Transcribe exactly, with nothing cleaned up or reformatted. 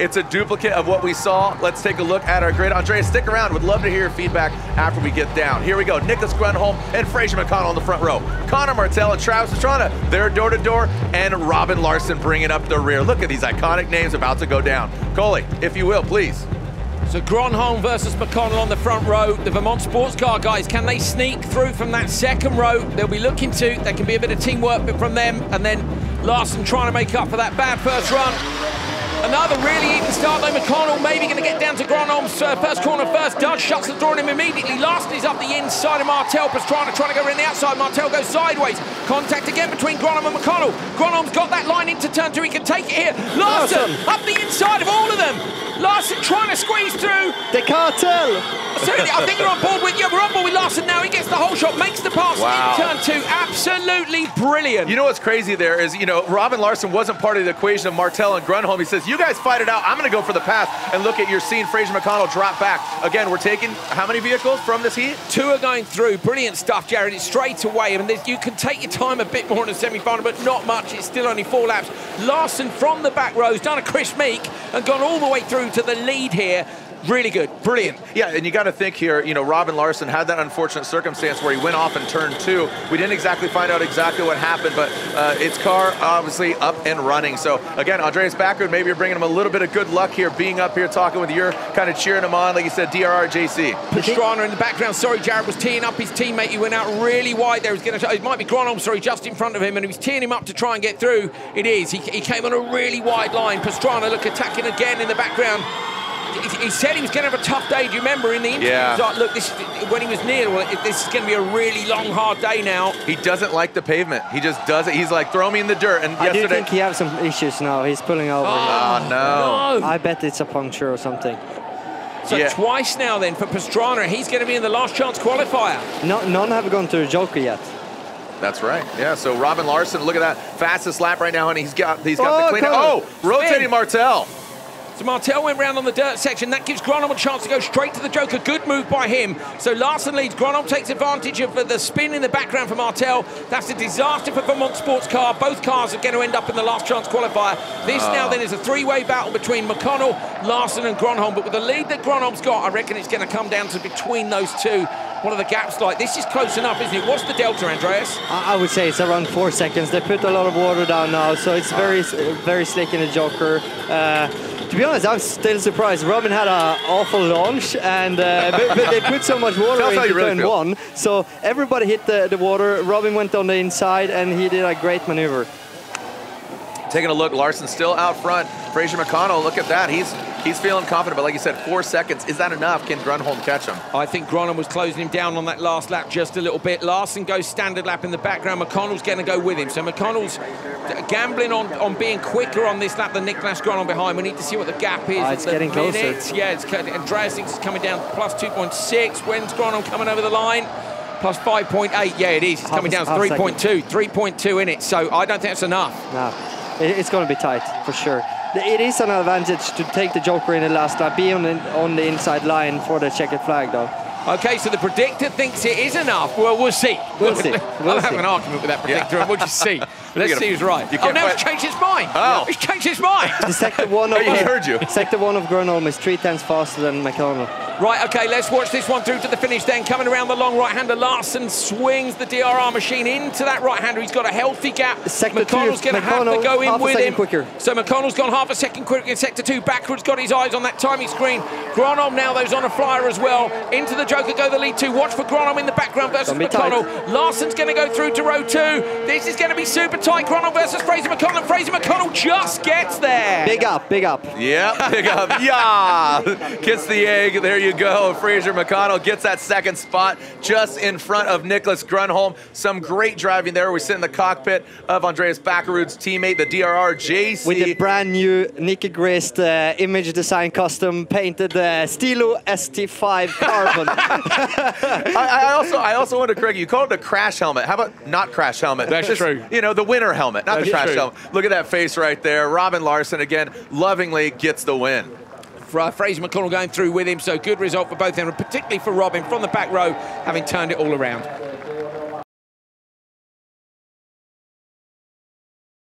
It's a duplicate of what we saw. Let's take a look at our grid. Andreas, stick around. Would love to hear your feedback after we get down. Here we go. Niclas Gronholm and Fraser McConnell in the front row. Conner Martell and Travis Pastrana, they're door-to-door, -door, and Robin Larsson bringing up the rear. Look at these iconic names about to go down. Coley, if you will, please. So Gronholm versus McConnell on the front row. The Vermont sports car guys, can they sneak through from that second row? They'll be looking to. There can be a bit of teamwork from them, and then Larsson trying to make up for that bad first run. Another really even start though. McConnell maybe going to get down to Gronholm's uh, first corner first. Dodge shuts the door on him immediately. Larsson is up the inside of Martell. Pastrana trying to go in the outside. Martell goes sideways. Contact again between Gronholm and McConnell. Gronholm's got that line into turn two. He can take it here. Larsson awesome. Up the inside of all of them. Larsson trying to squeeze through. The cartel. Absolutely. I think you're on board with, yeah, we're on board with Larsson now. He gets the whole shot, makes the pass wow. in turn two. Absolutely brilliant. You know what's crazy there is, you know, Robin Larsson wasn't part of the equation of Martell and Gronholm. He says, you guys fight it out. I'm going to go for the pass. And look at, you're seeing Fraser McConnell drop back. Again, we're taking how many vehicles from this heat? Two are going through. Brilliant stuff, Jared. It's straight away. I mean, you can take your time a bit more in the semi-final, but not much. It's still only four laps. Larsson from the back rows, done a Chris Meek and gone all the way through to the lead here. Really good, brilliant. Yeah, and you got to think here, you know, Robin Larsson had that unfortunate circumstance where he went off in turn two. We didn't exactly find out exactly what happened, but uh, its car obviously up and running. So again, Andreas Bakkerud, maybe you're bringing him a little bit of good luck here, being up here, talking with you, you're kind of cheering him on, like you said, D R R J C. Pastrana in the background, sorry, Jared was teeing up his teammate. He went out really wide there. He was gonna, it might be Gronholm, sorry, just in front of him, and he was teeing him up to try and get through. It is, he, he came on a really wide line. Pastrana, look, attacking again in the background. He said he was going to have a tough day. Do you remember in the interview? Yeah. He was like, look, this, when he was near, well, this is going to be a really long, hard day now. He doesn't like the pavement. He just doesn't. He's like, throw me in the dirt. And I yesterday, do think he has some issues now. He's pulling over. Oh, oh no. no. I bet it's a puncture or something. So yeah. Twice now then for Pastrana. He's going to be in the last chance qualifier. No, none have gone to the Joker yet. That's right. Yeah, so Robin Larsson, look at that. Fastest lap right now, and he's got, he's got oh, the clean up. Oh, rotating Martell. So Martell went round on the dirt section. That gives Gronholm a chance to go straight to the Joker. Good move by him. So Larsson leads. Gronholm takes advantage of the spin in the background for Martell. That's a disaster for Vermont Sports Car. Both cars are going to end up in the last chance qualifier. This uh. now then is a three-way battle between McConnell, Larsson and Gronholm. But with the lead that Gronholm's got, I reckon it's going to come down to between those two. What are the gaps like? This is close enough, isn't it? What's the delta, Andreas? I would say it's around four seconds. They put a lot of water down now, so it's very, very slick in the Joker. Uh, to be honest, I'm still surprised. Robin had an awful launch, and uh, but, but they put so much water into turn really one. So everybody hit the, the water. Robin went on the inside, and he did a great maneuver. Taking a look, Larsson still out front. Fraser McConnell, look at that. He's he's feeling confident, but like you said, four seconds. Is that enough? Can Gronholm catch him? I think Gronholm was closing him down on that last lap just a little bit. Larsson goes standard lap in the background. McConnell's going to go with him. So McConnell's gambling on, on being quicker on this lap than Niclas Gronholm behind. We need to see what the gap is. Uh, it's getting closer. Yeah, it's, Andreas thinks it's coming down plus two point six. When's Gronholm coming over the line? Plus five point eight. Yeah, it is. It's coming down to three point two. three point two in it. So I don't think that's enough. No. It's going to be tight, for sure. It is an advantage to take the Joker in the last lap, be on the, on the inside line for the checkered flag, though. OK, so the predictor thinks it is enough. Well, we'll see. We'll, we'll see. We'll I'll see. have an argument with that predictor, yeah. and we'll just see. Let's gonna, see who's right. Oh, now he's changed his mind. Oh. He's changed his mind. The sector one of, hey, heard you. Sector one of Gronholm is three tenths faster than McConnell. Right, OK, let's watch this one through to the finish then. Coming around the long right-hander, Larsson swings the D R R machine into that right-hander. He's got a healthy gap. Sector McConnell's going to have to go in with him. Quicker. So McConnell's gone half a second quicker in sector two. Backwards got his eyes on that timing screen. Gronholm now, though, is on a flyer as well. Into the Joker, go the lead two. Watch for Gronholm in the background versus McConnell. Tight. Larsson's going to go through to row two. This is going to be super tight. Gronholm versus Fraser McConnell. Fraser McConnell just gets there. Big up, big up. Yeah, big up. Yeah. Gets the egg. There you You go. Fraser McConnell gets that second spot just in front of Niclas Gronholm. Some great driving there. We sit in the cockpit of Andreas Bakkerud's teammate, the D R R J C. With the brand new Nicky Grist uh, image design custom painted uh, Stilo S T five carbon. I, I also I also want to correct you. You called it a crash helmet. How about not crash helmet? That's Just, true. You know, the winter helmet, not That's the crash true. helmet. Look at that face right there. Robin Larsson, again, lovingly gets the win. Uh, Fraser McConnell going through with him, so good result for both of them, and particularly for Robin from the back row, having turned it all around.